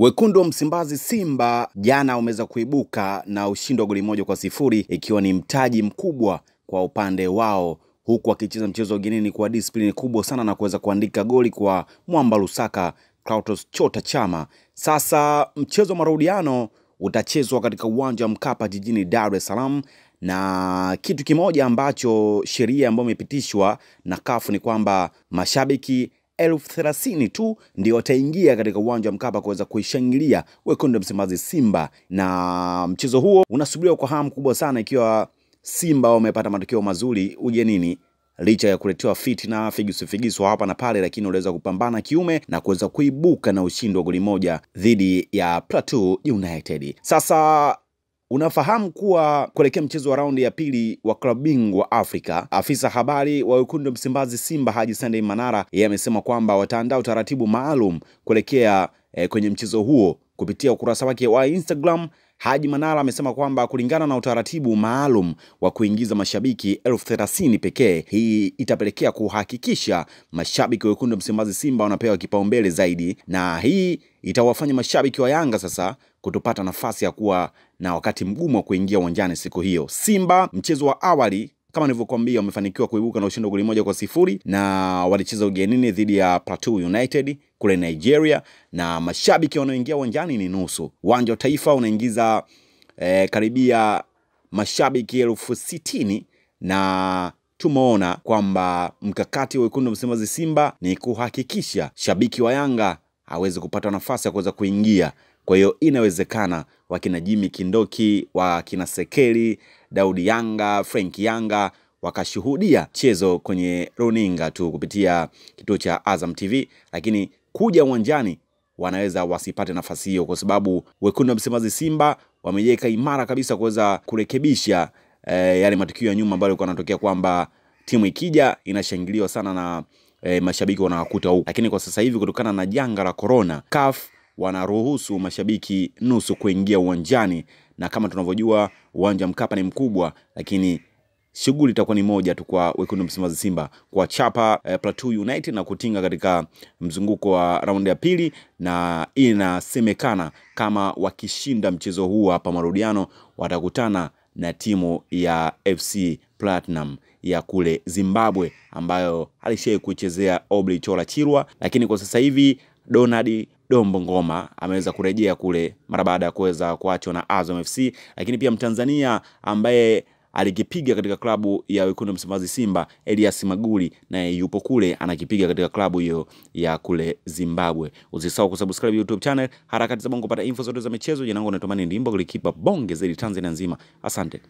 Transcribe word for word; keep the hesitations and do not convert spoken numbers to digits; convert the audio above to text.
Wekundu wa Msimbazi Simba jana umeweza kuibuka na ushindi wa goli moja kwa sifuri ikiwa ni mtaji mkubwa kwa upande wao, huku wakicheza mchezo ugenini kwa discipline kubwa sana na kuweza kuandika goli kwa mwamba Lusaka Clautos Chota Chama. Sasa mchezo wa marudiano utachezwa katika uwanja wa Mkapa jijini Dar es Salaam, na kitu kimoja ambacho sheria ambayo imepitishwa na C A F ni kwamba mashabiki elfu thelathini tu ndio wataingia katika uwanja wa Mkapa kuweza kuishangilia Wekundu wa Msimbazi Simba, na mchezo huo unasubiriwa kwa hamu kubwa sana ikiwa Simba wamepata matokeo mazuri ugenini. Licha ya kuletewa fitina, figisu figisu hapa na pale, lakini waliweza kupambana kiume na kuweza kuibuka na ushindi wa goli moja dhidi ya Plateau United. Sasa unafahamu kuwa kuelekea mchezo wa raundi ya pili wa klabu bingwa Afrika, afisa habari wa Wekundu wa Msimbazi Simba Haji Manara yeye amesema kwamba wataandaa utaratibu maalum kuelekea eh, kwenye mchezo huo. Kupitia ukurasa wake wa Instagram, Haji Manara amesema kwamba kulingana na utaratibu maalum wa kuingiza mashabiki elfu thelathini pekee, hii itapelekea kuhakikisha mashabiki Wekundu wa Msimbazi Simba wanapewa kipaumbele zaidi, na hii itawafanya mashabiki wa Yanga sasa kutopata nafasi ya kuwa na wakati mgumu wa kuingia uwanjani siku hiyo. Simba mchezo wa awali kama nilivyokuambia wamefanikiwa kuibuka na ushindi wa goli moja kwa sifuri, na walicheza ugenini dhidi ya Plateau United kule Nigeria, na mashabiki wanaoingia uwanjani ni nusu. Uwanja wa Taifa unaingiza eh, karibia mashabiki elfu sitini, na tumeona kwamba mkakati wa Wekundu wa Msimbazi Simba ni kuhakikisha shabiki wa Yanga hawezi kupata nafasi ya kuweza kuingia. Kwa hiyo inawezekana wakina Jimmy Kindoki, wakina Sekeli, Daudi Yanga, Frank Yanga wakashuhudia chezo kwenye Runinga tu kupitia kituo cha Azam T V, lakini kuja uwanjani wanaweza wasipate nafasi hiyo, kwa sababu Wekundu wa Msimbazi Simba wamejeka imara kabisa kuweza kurekebisha eh, yale matukio ya nyuma ambayo yalikuwa yanatokea kwamba timu ikija inashangiliwa sana na eh, mashabiki wanawakuta huko. Lakini kwa sasa hivi kutokana na janga la corona, C A F wanaruhusu mashabiki nusu kuingia uwanjani, na kama tunavyojua uwanja Mkapa ni mkubwa, lakini shughuli itakuwa ni moja tu kwa Wekundu Msimbazi Simba kwa chapa eh, Plateau United na kutinga katika mzunguko wa raundi ya pili. Na inasemekana kama wakishinda mchezo huu hapa marudiano watakutana na timu ya F C Platinum ya kule Zimbabwe ambayo alishaye kuchezea Oblicola Chirwa, lakini kwa sasa hivi Donald Dombongoma ameweza kurejea kule mara baada ya kuweza kuachwa na Azam F C. Lakini pia Mtanzania ambaye alikipiga katika klabu ya Wekundu Msimbazi Simba, Elias Maguli, na yupo kule anakipiga katika klabu hiyo ya kule Zimbabwe. Usisahau kusubscribe YouTube channel Harakati za Bongo kupata info zote za michezo. Jina langu ni Tomani Ndimbo, golikipa bonge zaidi Tanzania nzima. Asante.